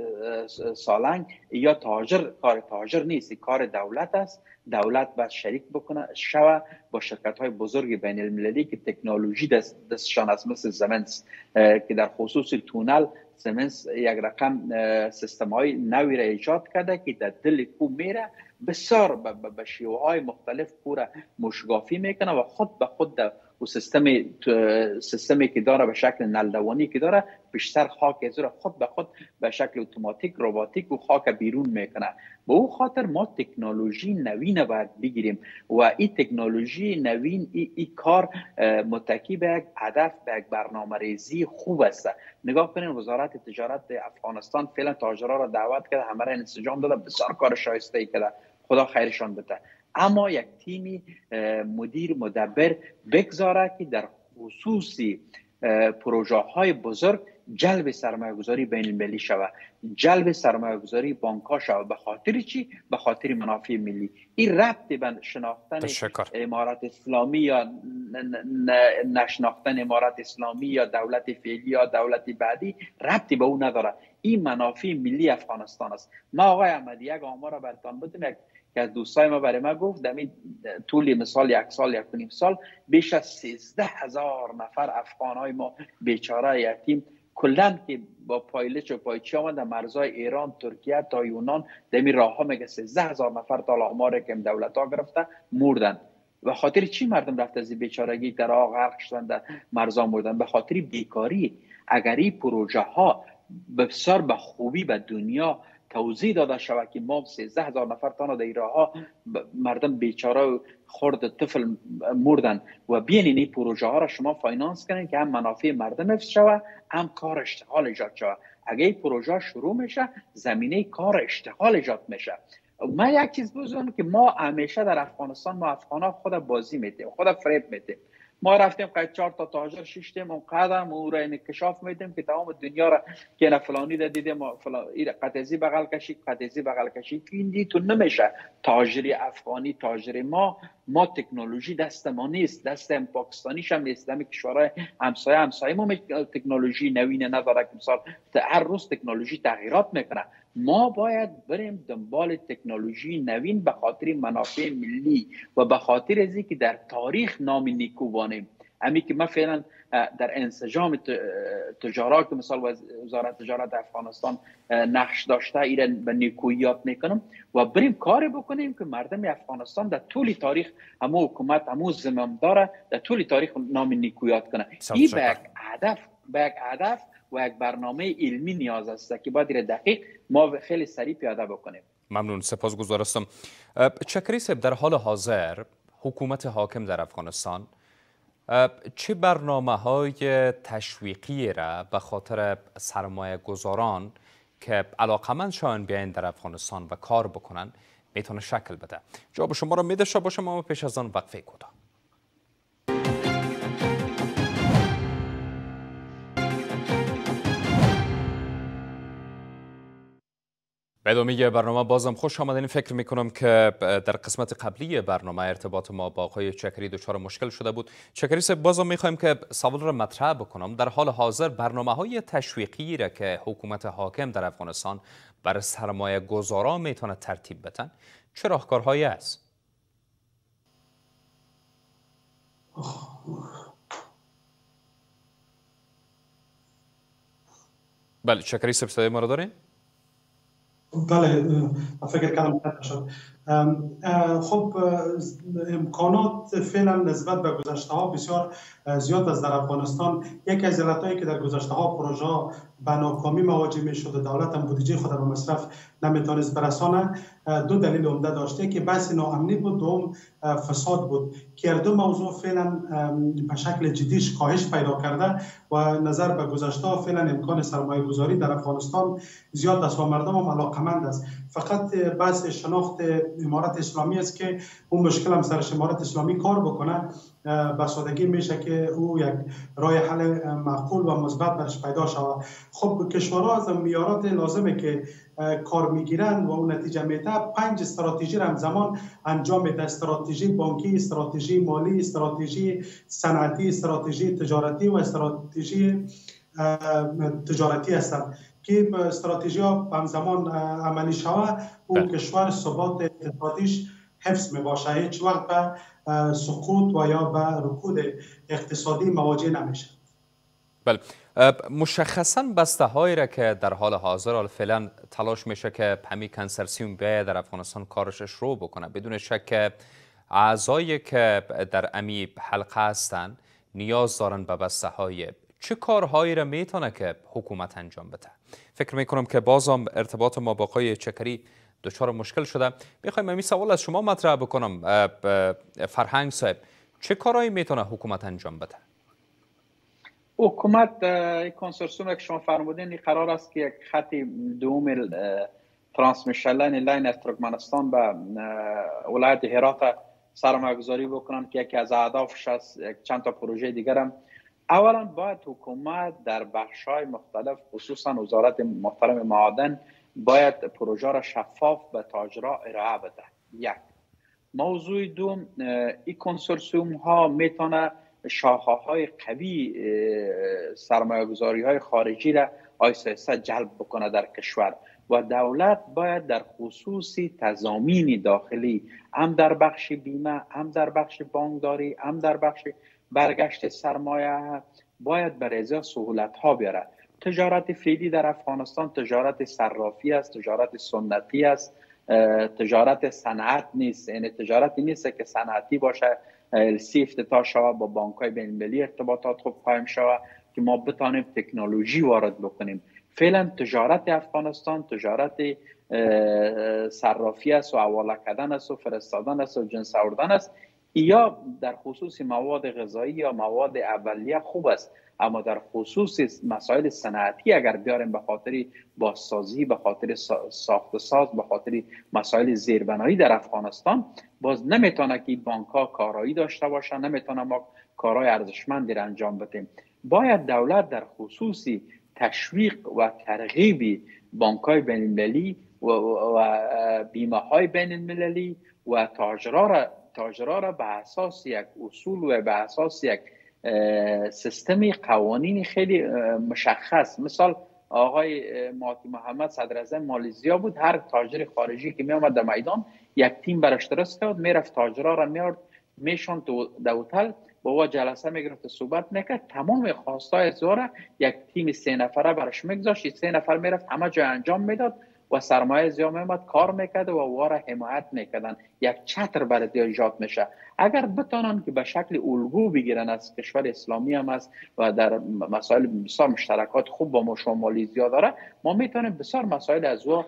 سالنگ یا تاجر کار تاجر نیست، کار دولت است. دولت باید شریک بکنه شوه با شرکت های بزرگ بین المللی که تکنولوژی دستشان است، مثل زمنس که در خصوص تونل زمنس یک رقم سیستم های نوی را ایجاد کرده که در دل کو میره، بسیار به شیوه های مختلف کو را مشگافی میکنه و خود به خود در و سیستمی که داره به شکل نلدوانی که داره بیشتر خاک از رو خود به خود به شکل اتوماتیک رباتیک و خاک بیرون میکنه. به اون خاطر ما تکنولوژی نوین باید بگیریم و این تکنولوژی نوین ای کار متکی به یک هدف به یک برنامه‌ریزی خوب است. نگاه کنین وزارت تجارت افغانستان فعلا تاجرها را دعوت کرده، همه را انسجام داده، بسیار کار شایسته‌ای کرده، خدا خیرشان بده. اما یک تیمی مدیر مدبر بگذاره که در خصوصی پروژه های بزرگ جلب سرمایه گذاری بین المللی شود، جلب سرمایه گذاری بانک ها شود. به خاطر چی؟ به خاطر منافع ملی. این ربطی به شناختن امارات اسلامی یا نشناختن امارات اسلامی یا دولت فعلی یا دولت بعدی ربطی به اون نداره. این منافع ملی افغانستان است. ما آقای احمدی یک آمار براتون بدم، که از دوستای ما برای ما گفت در طول مثال 1 سال 1.5 سال بیش از 13,000 نفر افغانهای ما بیچاره یتیم کلا که با پایلش و پایچی آمد در مرزای ایران، ترکیه تا یونان دمی راه ها میگه 13000 نفر تا لاهماره که دولت ها گرفتن مردن. و خاطر چی مردم رفت از بیچارگی در آغ غرق شدن در مرزا مردن؟ به خاطر بیکاری. اگر این پروژه ها بسیار به خوبی به دنیا توضیح داده شود که ما 13000 نفر تانا در راه ها مردم بیچاره خرد طفل مردن و بیانین این پروژه ها را شما فاینانس کنین که هم منافع مردم حفظ شود هم کار اشتغال ایجاد شود. اگه این پروژه شروع میشه زمینه کار اشتغال ایجاد میشه. من یک چیز بزنم که ما همیشه در افغانستان ما افغانا خود بازی میدیم، خود فریب میدیم. ما رفتیم که 4 تا تاجر شیشتیم اون قدم اون را انکشاف میدیم که تمام دنیا را که نه فلانی را دیدیم این قطعی بغل کشید قطعی بغل کشید. این دیتون نمیشه. تاجری افغانی تاجری ما تکنولوژی دست ما نیست، دست هم پاکستانیش هم نیست، دم کشورهای همسایه ما تکنولوژی نوینه نداره که مثلا هر روز تکنولوژی تغییرات میکنه. ما باید بریم دنبال تکنولوژی نوین به خاطر منافع ملی و به خاطر از اینکه در تاریخ نام نیکو وانیم. امی که ما فعلا در انسجام تجارت مثلا وزارت تجارت افغانستان نقش داشته ایران به نیکویی یاد میکنم و بریم کار بکنیم که مردم افغانستان در طول تاریخ همو حکومت همو زمام داره در طول تاریخ نام نیکو یاد کنه. این به یک هدف و یک برنامه علمی نیاز است که باید دقیق ما خیلی سریع پیاده بکنیم. ممنون، سپاسگزار هستم. چکری صاحب، در حال حاضر حکومت حاکم در افغانستان چه برنامه‌های تشویقی را به خاطر سرمایه گذاران که علاقمند شان بیاین در افغانستان و کار بکنن میتونه شکل بده؟ جواب شما را میده باشه، ما پیش از آن وقفه کوتاه. به ادامه برنامه بازم خوش آمدین. فکر میکنم که در قسمت قبلی برنامه ارتباط ما با آقای چکری دچار مشکل شده بود. چکری صاحب، بازم میخوایم که سوال را مطرح بکنم. در حال حاضر برنامه های تشویقی را که حکومت حاکم در افغانستان بر سرمایه گذاران میتونه ترتیب بدن چه راهکارهایی است؟ بله چکری صاحب، صدای ما را دارین؟ بله، فکر کردم قطع شد. خب امکانات فعلا نسبت به گذشته ها بسیار زیاد است در افغانستان. یک از علتهایی که در گذشته ها پروژه به ناکامی مواجه می شد، دولت هم بودجه خود را به مصرف نمیتونست برسانه، دو دلیل عمده داشته که بحث ناامنی بود، دوم فساد بود که هر دو موضوع فعلا به شکل جدیش کاهش پیدا کرده و نظر به گذشته فعلا امکان سرمایه گذاری در افغانستان زیاد است و مردم هم علاقمند است. فقط بحث شناخت امارت اسلامی است که اون مشکل هم سرش امارت اسلامی کار بکنه به سادگی میشه که او یک راه حل معقول و مثبت برش پیدا شود. خب کشورها از معیارات لازمه که کار میگیرند و اون نتیجه میده 5 استراتژی را همزمان انجام میده: استراتژی بانکی، استراتژی مالی، استراتژی صنعتی، استراتژی تجارتی و استراتژی هستند که استراتژی ها همزمان عملی شود و کشور ثبات اقتصادیش حفظ میباشه، هیچ وقت به سقوط و یا به رکود اقتصادی مواجه نمیشه. بله، مشخصاً بسته هایی را که در حال حاضر فعلا تلاش میشه که همین کنسرسیوم بیاید در افغانستان کارشش رو بکنه، بدون شک اعضایی که در امی حلقه هستن نیاز دارن به بسته های. چه کارهایی را میتونه که حکومت انجام بده؟ فکر میکنم که بازم ارتباط ما با آقای چکری دچار مشکل شده. میخوایم این سوال از شما مطرح بکنم فرهنگ صاحب، چه کارهایی میتونه حکومت انجام بده؟ حکومت کنسورسیوم که شما فرمودین قرار است که یک خط دوم ترانسمیشن لاین از ترکمنستان به ولایت هرات سرمایه‌گذاری بکنن که یکی از اهدافش است. چند تا پروژه دیگر هم. اولا باید حکومت در بخش‌های مختلف خصوصا وزارت محترم معادن باید پروژه را شفاف به تاجرها ارائه بده. یک. موضوع دوم، این کنسورسیوم ها میتونه شاخه های قوی سرمایه گذاری های خارجی را آیسته جلب بکنه در کشور و دولت باید در خصوصی تضامین داخلی هم در بخش بیمه، هم در بخش بانکداری، هم در بخش برگشت سرمایه باید برای سهولت ها بیاره. تجارت فعلی در افغانستان تجارت صرافی است، تجارت سنتی است، تجارت صنعت نیست. یعنی تجارتی نیست که صنعتی باشه، السی افتتاح شود، با بانک‌های بین‌المللی ارتباطات خوب قائم شود که ما بتانیم تکنولوژی وارد بکنیم. فعلا تجارت افغانستان تجارت صرافی است و حواله کردن است و فرستادن است و جنس آوردن است. یا در خصوص مواد غذایی یا مواد اولیه خوب است، اما در خصوص مسائل صنعتی اگر بیاریم به خاطر بازسازی، به خاطر ساخت ساز، به خاطر مسائل زیربنایی در افغانستان باز نمیتونه که بانک‌ها کارایی داشته باشن، نمیتونه ما کارهای ارزشمندی را انجام بدیم. باید دولت در خصوص تشویق و ترغیب بانک‌های بین‌المللی و بیمه‌های بین‌المللی و تاجرها را به اساس یک اصول و به اساس یک سیستمی قوانین خیلی مشخص. مثال آقای ماتی محمد صدرزاده مالزیا بود، هر تاجر خارجی که می آمد در میدان یک تیم براش درست کرد، میرفت تاجرها را میارد میشوند در هتل، با او جلسه میگرفت، صحبت میکرد، تمام خواستای زوره یک تیم 3 نفره براش میگذاشت، 3 نفر میرفت همه جای انجام میداد و سرمایه زیاد می‌آمد کار میکرد و واره حمایت میکردن. یک چتر برای ایجاد میشه. اگر بتانن که به شکل الگو بگیرن، از کشور اسلامی هم است و در مسائل بسیار مشترکات خوب با ما شمالی زیاد داره، ما میتونیم بسیار مسائل از او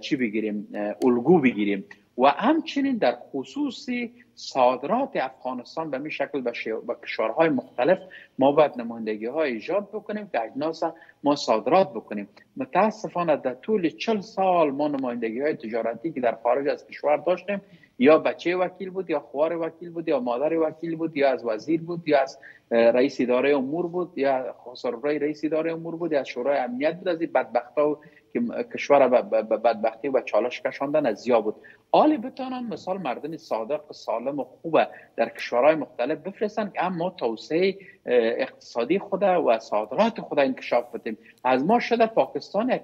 چی بگیریم، الگو بگیریم. و همچنین در خصوص صادرات افغانستان به می شکل به کشورهای مختلف ما باید نمایندگی ها ایجاد بکنیم که اجناس ما صادرات بکنیم. متاسفانه در طول 40 سال ما نمایندگی های تجارتی که در خارج از کشور داشتیم، یا بچه وکیل بود، یا خوار وکیل بود، یا مادر وکیل بود، یا از وزیر بود، یا از رئیس اداره امور بود، یا سرورای رئیس اداره امور بود، یا از شورای امنیت بود. از این بدبختا که کشور به بدبختی و چالش کشاندن از زیاد بود. آلی بتانن مثال مردم صادق و سالم و خوبه در کشورهای مختلف بفرستن که اما توسعه اقتصادی خود و صادرات خود انکشاف بدیم. از ما شده پاکستان یک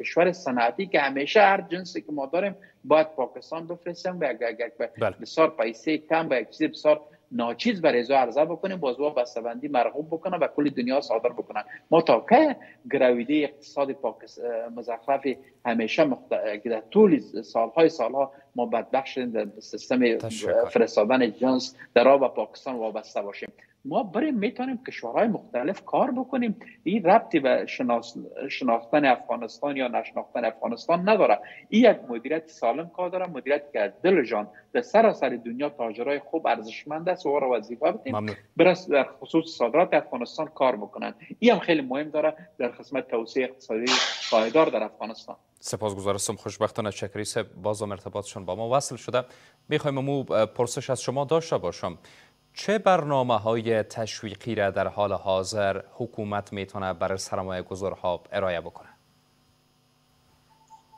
کشور صنعتی که همیشه هر جنسی که ما داریم باید پاکستان بفرستیم و یک بسیار پیسه کم و یک چیز بسیار ناچیز برای ازو عرضه بکنیم، بازوها بسته‌بندی مرغوب بکنن و کل دنیا صادر بکنن. ما تا که گرویده اقتصاد مزخرف همیشه در طول سالها ما بدبخش در سیستم فرستادن جنس در آب پاکستان وابسته باشیم. ما بریم میتونیم کشورهای مختلف کار بکنیم. این ربطی به شناختن افغانستان یا نشناختن افغانستان نداره. این یک مدیریت سالم کار داره، مدیریت که از دل جان در سراسر دنیا تاجرای خوب ارزشمند است و وظیفه بدیم برست در خصوص صادرات افغانستان کار بکنن. این هم خیلی مهم داره در قسمت توسعه اقتصادی پایدار در افغانستان. سپاسگزار هستم. خوشبختانه چکری صاحب بازم ارتباطشون با ما وصل شده. میخوایم امو پرسش از شما داشته باشم، چه برنامه‌های تشویقی را در حال حاضر حکومت میتونه برای سرمایه‌گذارها ارائه بکنه؟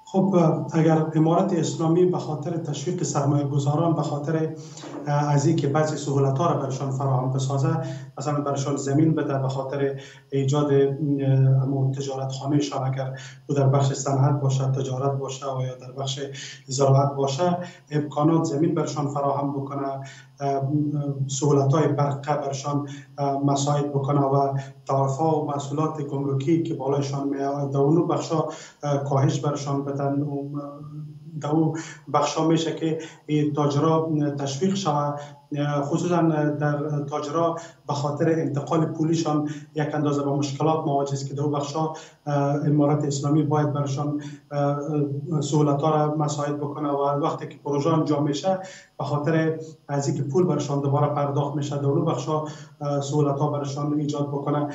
خب اگر امارت اسلامی به خاطر تشویق سرمایه‌گذاران، به خاطر از اینکه بعضی سهولت‌ها را برشان فراهم بسازه، مثلا برشان زمین بده، به خاطر ایجاد تجارتخانه‌شان اگر در بخش صنعت باشه، تجارت باشه و یا در بخش زراعت باشه، امکانات زمین برشان فراهم بکنه، سهولت‌های برقه برشان مساعد بکنه و تعرفه‌ها و محصولات گمرکی که بالایشان میاد در اون بخشا کاهش برشان بدن. در اون بخشا میشه که تاجرها تشویق شود، خصوصا در تاجرها به خاطر انتقال پولیشان یک اندازه با مشکلات مواجه است که در بخشا امارت اسلامی باید برشان سهولت‌ها را مساعد بکنه و وقتی که پروژه انجام میشه به خاطر از اینکه پول برشان دوباره پرداخت میشه در اون بخشا سهولت‌ها برشان ایجاد بکنه.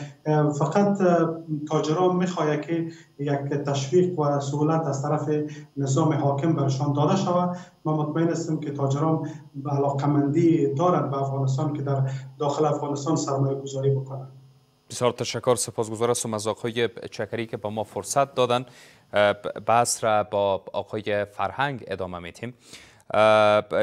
فقط تاجرها میخواد که یک تشویق و سهولت از طرف نظام حاکم برشان داده شود. ما مطمئن هستیم که تاجران به علاقمندی دارند به افغانستان که در داخل افغانستان سرمایه گذاری بکنند. بسیار تشکر. سپاسگزار هستم از آقای چکری که با ما فرصت دادن. بحث را با آقای فرهنگ ادامه میتیم.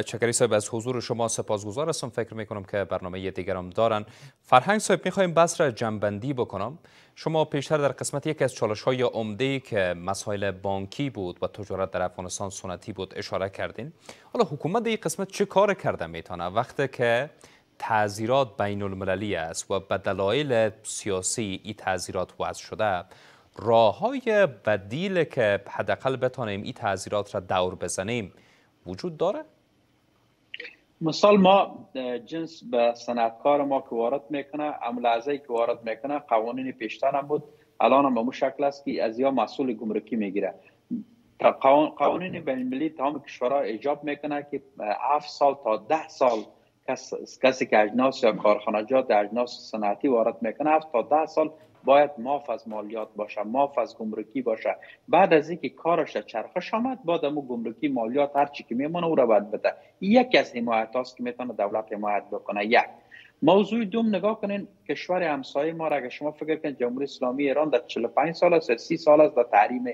چکری صاحب از حضور شما سپاسگزار هستم. فکر میکنم که برنامه دیگرم دارن. فرهنگ صاحب میخوایم بحث را جنببندی بکنم. شما پیشتر در قسمت یک از چالش‌های عمده‌ای که مسائل بانکی بود و تجارت در افغانستان سنتی بود اشاره کردین. حالا حکومت این قسمت چه کار کرده میتونه وقتی که تعزیرات بین المللی است و به دلایل سیاسی این تعزیرات وضع شده، راه‌های بدیل که حداقل بتانیم این تعذیرات را دور بزنیم وجود داره؟ مثال ما جنس به صنعتکار ما که وارد میکنه، عملازی که وارد میکنه، قوانین پیشتر هم بود، الان هم به اون شکل است که از یا مسئول گمرکی میگیره. قوانین بین‌المللی تمام کشورها ایجاب میکنه که 7 سال تا 10 سال کسی که اجناس یا کارخانجات اجناس صنعتی وارد میکنه 7 تا 10 سال باید معاف از مالیات باشه، معاف از گمرکی باشه. بعد از اینکه کارش چرخش آمد، بعد امو گمرکی مالیات هر چی که میمونه او را باید بده. یکی از حمایت هاست که میتونه دولت حمایت بکنه. یک موضوع دوم نگاه کنین کشور همسایه ما را، اگه شما فکر کنین جمهوری اسلامی ایران در 45 سال است، 30 سال است در تحریم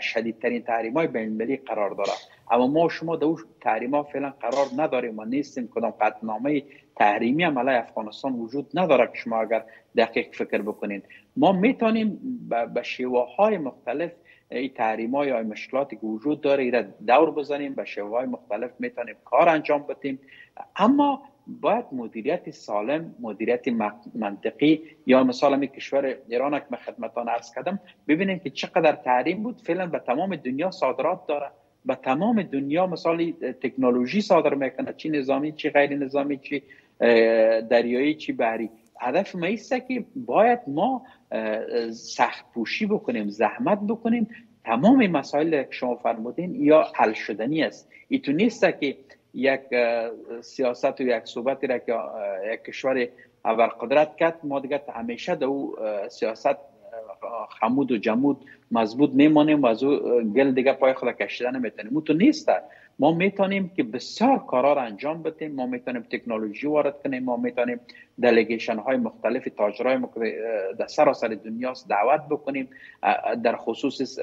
شدیدترین تحریم‌های بین‌المللی قرار داره، اما ما شما در اون تحریم‌ها فعلا قرار نداریم، ما نیستیم، کدام قطعنامه تحریمی هم علیه افغانستان وجود نداره که شما اگر دقیق فکر بکنین. ما میتونیم به شیوه‌های مختلف این تحریم‌ها یا مشکلاتی که وجود داره ایرا دور بزنیم، به شیوه‌های مختلف میتونیم کار انجام بدیم، اما باید مدیریت سالم، مدیریت منطقی. یا مثلا می کشور ایران که من خدمتان عرض کردم، ببینید که چقدر تحریم بود، فعلا به تمام دنیا صادرات داره، به تمام دنیا مثلا تکنولوژی صادر میکنه، چی نظامی، چی غیر نظامی، چی دریایی، چی بحری. هدف ما ایسته که باید ما سخت پوشی بکنیم، زحمت بکنیم. تمام مسائل که شما فرمودین یا حل شدنی است، ایتو نیسته که یک سیاست و یک صحبتی را که یک کشور ابرقدرت کرد ما دیگه همیشه در او سیاست خمود و جمود مضبوط میمانیم و از او گل دیگه پای خود کشیدن نمیتونیم. اون تو نیست. ما میتونیم که بسیار کارا را انجام بدیم، ما میتونیم تکنولوژی وارد کنیم، ما میتونیم دلیگیشن های مختلف تاجرای در سراسر دنیا دعوت بکنیم، در خصوص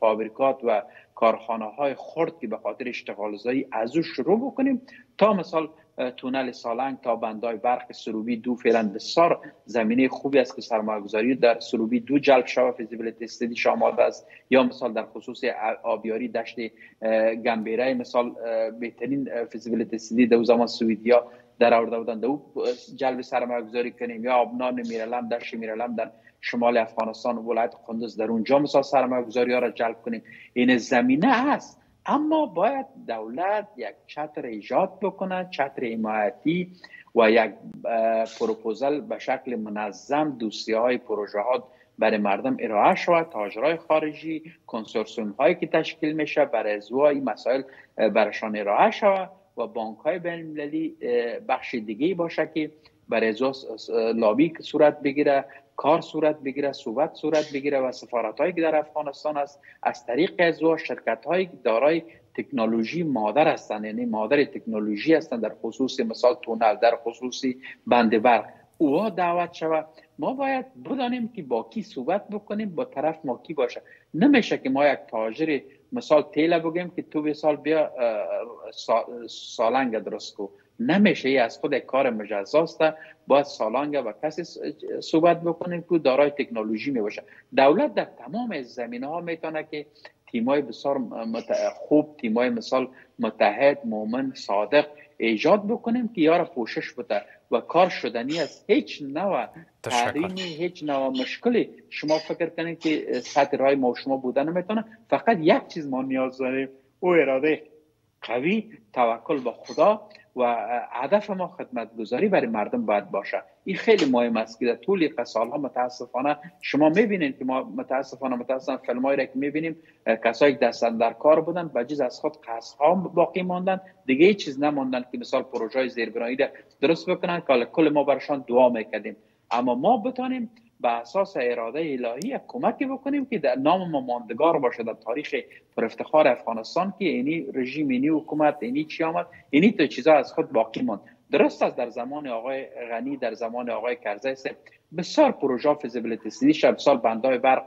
فابریکات و کارخانه های خرد که به خاطر اشتغال زایی از او شروع بکنیم، تا مثلا تونل سالنگ تا بندای برق سروبی دو. فعلا بسیار زمینه خوبی است که سرمایه گذاری در سروبی دو جلب شوه، فیزیبیلیتی استدیش آماده است. یا مثلا در خصوص آبیاری دشت گنبیره، مثلا بهترین فیزیبیلیتی استدی در زمان سوئدیا در آورده بودند، او جلب سرمایه گذاری کنیم. یا آبنان میرلم، دشت میرلم در شمال افغانستان و ولایت قندوز، در اونجا مثلا سرمایه گذاری ها را جلب کنیم. این زمینه است، اما باید دولت یک چتر ایجاد بکنه، چتر حمایتی و یک پروپوزل به شکل منظم دوسیه های پروژه ها برای مردم ارائه شود، تاجرای خارجی، کنسورسیوم هایی که تشکیل میشه برای ازوای مسائل برشان ارائه شود، و بانک های بین المللی بخش دیگه باشه که برای ازو لابی صورت بگیره، کار صورت بگیره، صحبت صورت بگیره، و سفارت هایی که در افغانستان است از طریق از او شرکت هایی دارای تکنولوژی مادر هستند، یعنی مادر تکنولوژی هستند، در خصوص مثال تونل، در خصوص بند برق اوها دعوت شود. ما باید بدانیم که با کی صحبت بکنیم، با طرف ما کی باشه. نمیشه که ما یک تاجر مثال تیل بگیم که تو به سال بیا سالنگ درست کو، نمیشه. ای از خود کار مجزاست. باید سالانگه و کسی صحبت بکنیم که دارای تکنولوژی میباشه. دولت در تمام زمینه ها میتونه که تیمای بسیار خوب، تیمای مثال متحد، مومن، صادق ایجاد بکنیم که یارا پوشش بده و کار شدنی است. هیچ نوع تحریمی، هیچ نوع مشکلی شما فکر کنید که سطح رای ما و شما بودن نمیتونه. فقط یک چیز ما نیاز داریم، او اراده قوی، توکل به خدا، و هدف ما خدمتگزاری برای مردم باید باشه. این خیلی مهم است که در طول سالها متاسفانه شما میبینید که ما متاسفانه فیلمایی را که میبینیم، کسایی که دست اندر کار بودن بجز از خود قصدها باقی ماندن، دیگه هیچ چیز نماندن که مثال پروژه زیربنایی را درست بکنن که کل ما برشان دعا میکردیم. اما ما بتانیم به اساس اراده الهی کمکی بکنیم که در نام ما ماندگار باشه در تاریخ پر افتخار افغانستان، که اینی رژیم، اینی حکومت، اینی چی آمد، اینی تو چیزا از خود باقی ماند. درست است در زمان آقای غنی، در زمان آقای کرزی بسیار پروژه فیزیبیلیتی استدی شد، بسیار بندهای برق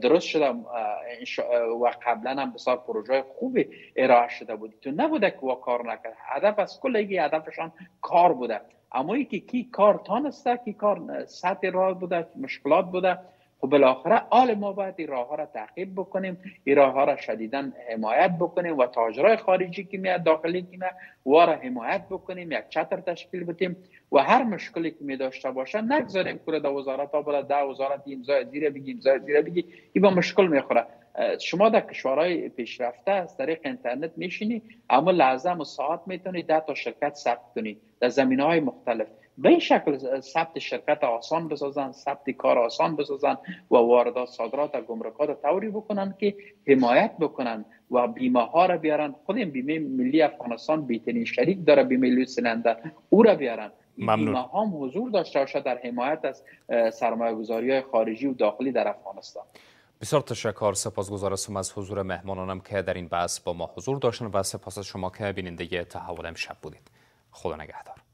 درست شده و قبلا هم بسیار پروژه خوبی ارائه شده بود. تو نبوده که کار نکرد. هدف از کلی هدفشان کار بوده. اما ای که کی کار تانسته، کی کار سطح راه بوده، مشکلات بوده. خب بالاخره آل ما باید این راه ها را تعقیب بکنیم، این راه ها را شدیداً حمایت بکنیم و تاجرای خارجی که میاد داخلی که میاد وارا حمایت بکنیم، یک چتر تشکیل بدیم و هر مشکلی که می داشته باشه نگذاریم که در وزارت ها بالا در وزارت امضا زیر بگی امضا زیر بگی، این با مشکل میخوره. شما در کشورهای پیشرفته از طریق اینترنت میشینی، اما لازم و ساعت میتونی 10 تا شرکت ثبت کنی در زمینه‌های مختلف. به این شکل ثبت شرکت آسان بسازن، ثبت کار آسان بسازن و واردات صادرات و گمرکات طوری بکنن که حمایت بکنن و بیمه ها را بیارن. خود این بیمه ملی افغانستان بیتنی شریک داره، بیمه ملی سننده او را بیارن. بیمه ها هم حضور داشته باشه در حمایت از سرمایه گذاری های خارجی و داخلی در افغانستان. بسیار تشکر، سپاسگزار هستم از حضور مهمانانم که در این بحث با ما حضور داشتن و سپاس از شما که بیننده تحول امشب بودید. خدا نگهدار.